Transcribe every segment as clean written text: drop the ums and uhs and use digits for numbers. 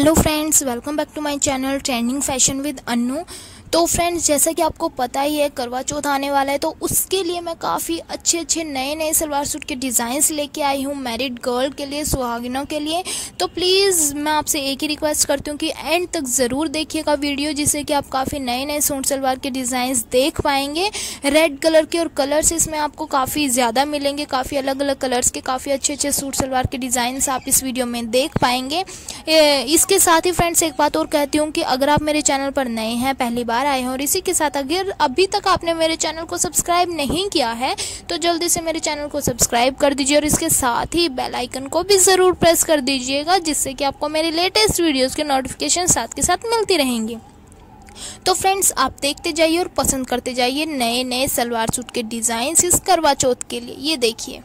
Hello friends, welcome back to my channel trending fashion with Annu. तो friends, जैसा कि आपको पता ही है करवा चौथ आने वाला है, तो उसके लिए मैं काफ़ी अच्छे नए सलवार सूट के डिज़ाइंस लेके आई हूँ मैरिड गर्ल के लिए, सुहागिनों के लिए। तो प्लीज़ मैं आपसे एक ही रिक्वेस्ट करती हूँ कि एंड तक ज़रूर देखिएगा वीडियो, जिससे कि आप काफ़ी नए सूट सलवार के डिज़ाइंस देख पाएंगे रेड कलर के। और कलर्स इसमें आपको काफ़ी ज़्यादा मिलेंगे, काफ़ी अलग अलग कलर्स के काफ़ी अच्छे सूट सलवार के डिज़ाइंस आप इस वीडियो में देख पाएंगे। इसके साथ ही फ्रेंड्स एक बात और कहती हूँ कि अगर आप मेरे चैनल पर नए हैं, पहली बार आए हैं, और इसी के साथ अगर अभी तक आपने मेरे चैनल को सब्सक्राइब नहीं किया है तो जल्दी से मेरे चैनल को सब्सक्राइब कर दीजिए, और इसके साथ ही बेल आइकन को भी ज़रूर प्रेस कर दीजिएगा, जिससे कि आपको मेरे लेटेस्ट वीडियोस के नोटिफिकेशन साथ के साथ मिलती रहेंगी। तो फ्रेंड्स, आप देखते जाइए और पसंद करते जाइए नए सलवार सूट के डिज़ाइंस इस करवा चौथ के लिए। ये देखिए,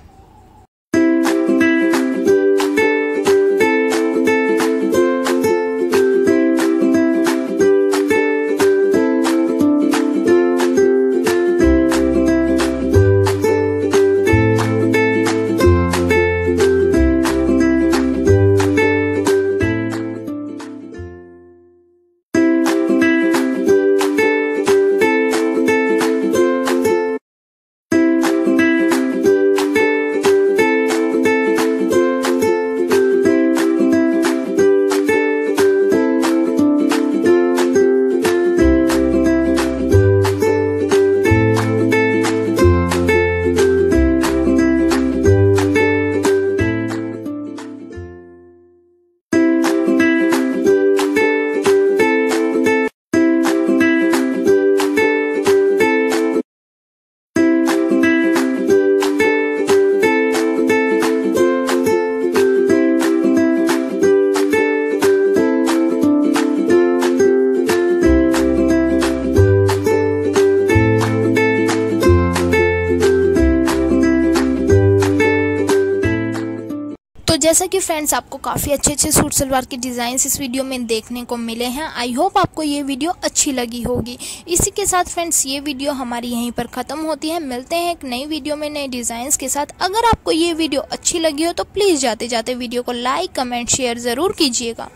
जैसा कि फ्रेंड्स आपको काफ़ी अच्छे सूट सलवार के डिज़ाइंस इस वीडियो में देखने को मिले हैं। आई होप आपको ये वीडियो अच्छी लगी होगी। इसी के साथ फ्रेंड्स ये वीडियो हमारी यहीं पर ख़त्म होती है। मिलते हैं एक नई वीडियो में नए डिज़ाइंस के साथ। अगर आपको ये वीडियो अच्छी लगी हो तो प्लीज़ जाते जाते वीडियो को लाइक, कमेंट, शेयर ज़रूर कीजिएगा।